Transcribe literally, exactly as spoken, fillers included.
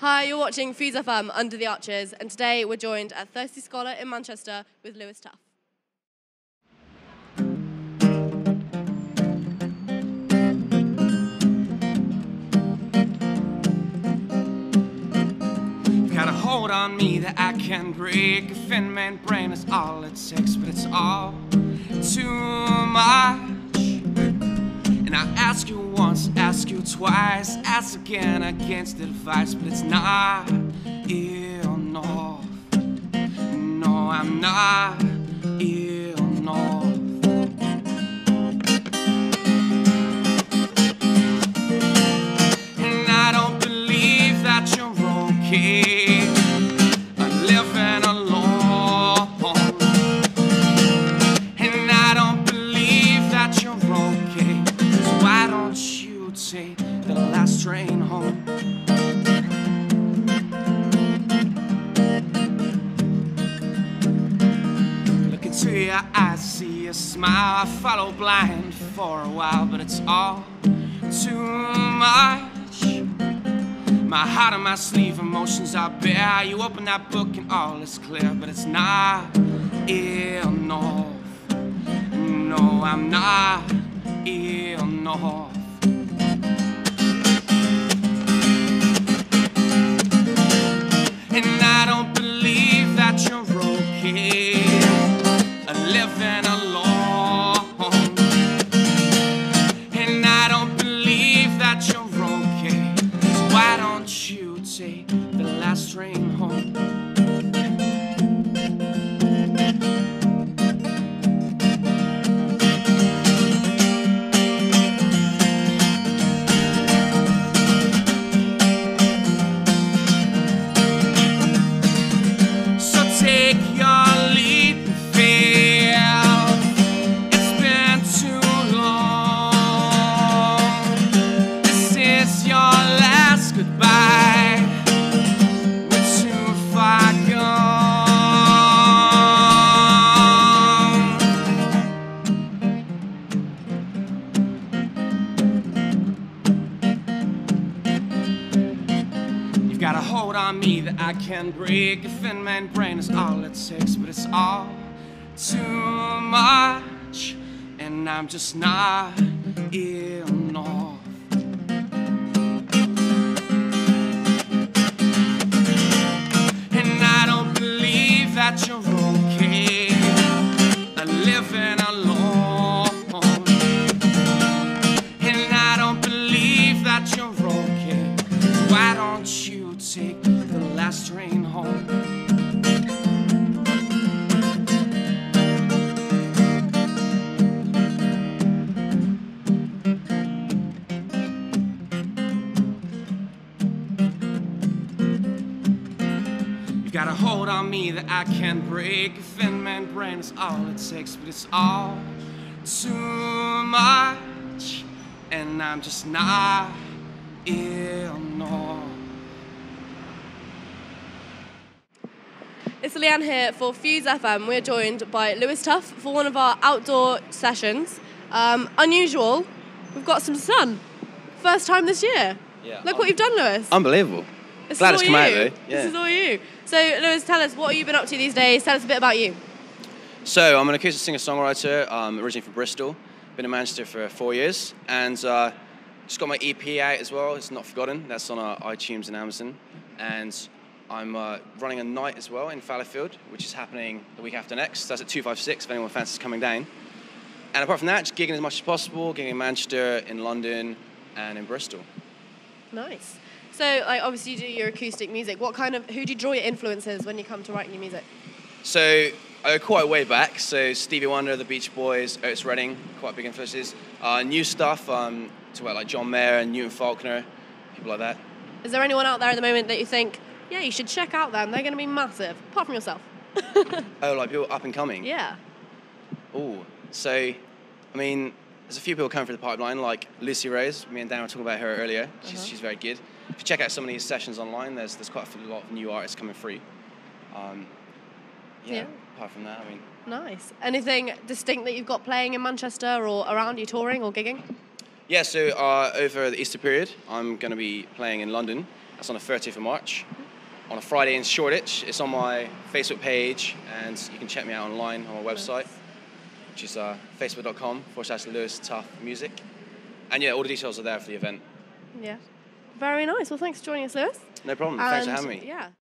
Hi, you're watching Fuse F M, Under The Arches, and today we're joined at Thirsty Scholar in Manchester with Lewis Tuff. Got a hold on me that I can't break. A thin man brain is all it takes, but it's all too much. And I ask you once, ask you twice, ask again against advice, but it's not ill, no. No, I'm not ill, no. And I don't believe that you're okay. Train home. Look into your eyes, see a smile. I follow blind for a while, but it's all too much. My heart on my sleeve, emotions I bear. You open that book and all is clear, but it's not ill, no. No, I'm not ill, no. And I don't believe that you're okay, living alone. And I don't believe that you're okay, so why don't you take the last train home? I can't break. A thin man brain is all it takes, but it's all too much. And I'm just not ill, no. And I don't believe that you're okay, living alone. And I don't believe that you're okay, so why don't you take last train home? You got a hold on me that I can't break. A thin man brain is all it takes, but it's all too much. And I'm just not ill, no. It's Leanne here for Fuse F M. We're joined by Lewis Tuff for one of our outdoor sessions. Um, unusual, we've got some sun. First time this year. Yeah. Look um, what you've done, Lewis. Unbelievable. This Glad it's come you. out, though. Yeah. This is all you. So, Lewis, tell us, what have you been up to these days? Tell us a bit about you. So, I'm an acoustic singer-songwriter, um, originally from Bristol. Been in Manchester for four years. And uh, just got my E P out as well. It's Not Forgotten. That's on our iTunes and Amazon. And I'm uh, running a night as well in Fallowfield, which is happening the week after next. That's at two five six, if anyone fancies coming down. And apart from that, just gigging as much as possible, gigging in Manchester, in London, and in Bristol. Nice. So, like, obviously, you do your acoustic music. What kind of, who do you draw your influences when you come to writing your music? So, I go quite way back. So, Stevie Wonder, The Beach Boys, Otis Redding, quite big influences. Uh, new stuff, um, to about, like, John Mayer and Newton Faulkner, people like that. Is there anyone out there at the moment that you think, yeah, you should check out them, they're going to be massive, apart from yourself? Oh, like people up and coming? Yeah. Oh, so, I mean, there's a few people coming through the pipeline, like Lucy Rose. Me and Dan were talking about her earlier. She's, uh -huh. she's very good. If you check out some of these sessions online, there's there's quite a lot of new artists coming through. Um, yeah, yeah, apart from that, I mean... Nice. Anything distinct that you've got playing in Manchester or around you, touring or gigging? Yeah, so uh, over the Easter period, I'm going to be playing in London. That's on the thirtieth of March. On a Friday in Shoreditch. It's on my Facebook page, and you can check me out online on my website, which is uh, facebook.com forward slash Lewis Tuff Music. And yeah, all the details are there for the event. Yeah. Very nice. Well, thanks for joining us, Lewis. No problem. And thanks for having me. Yeah.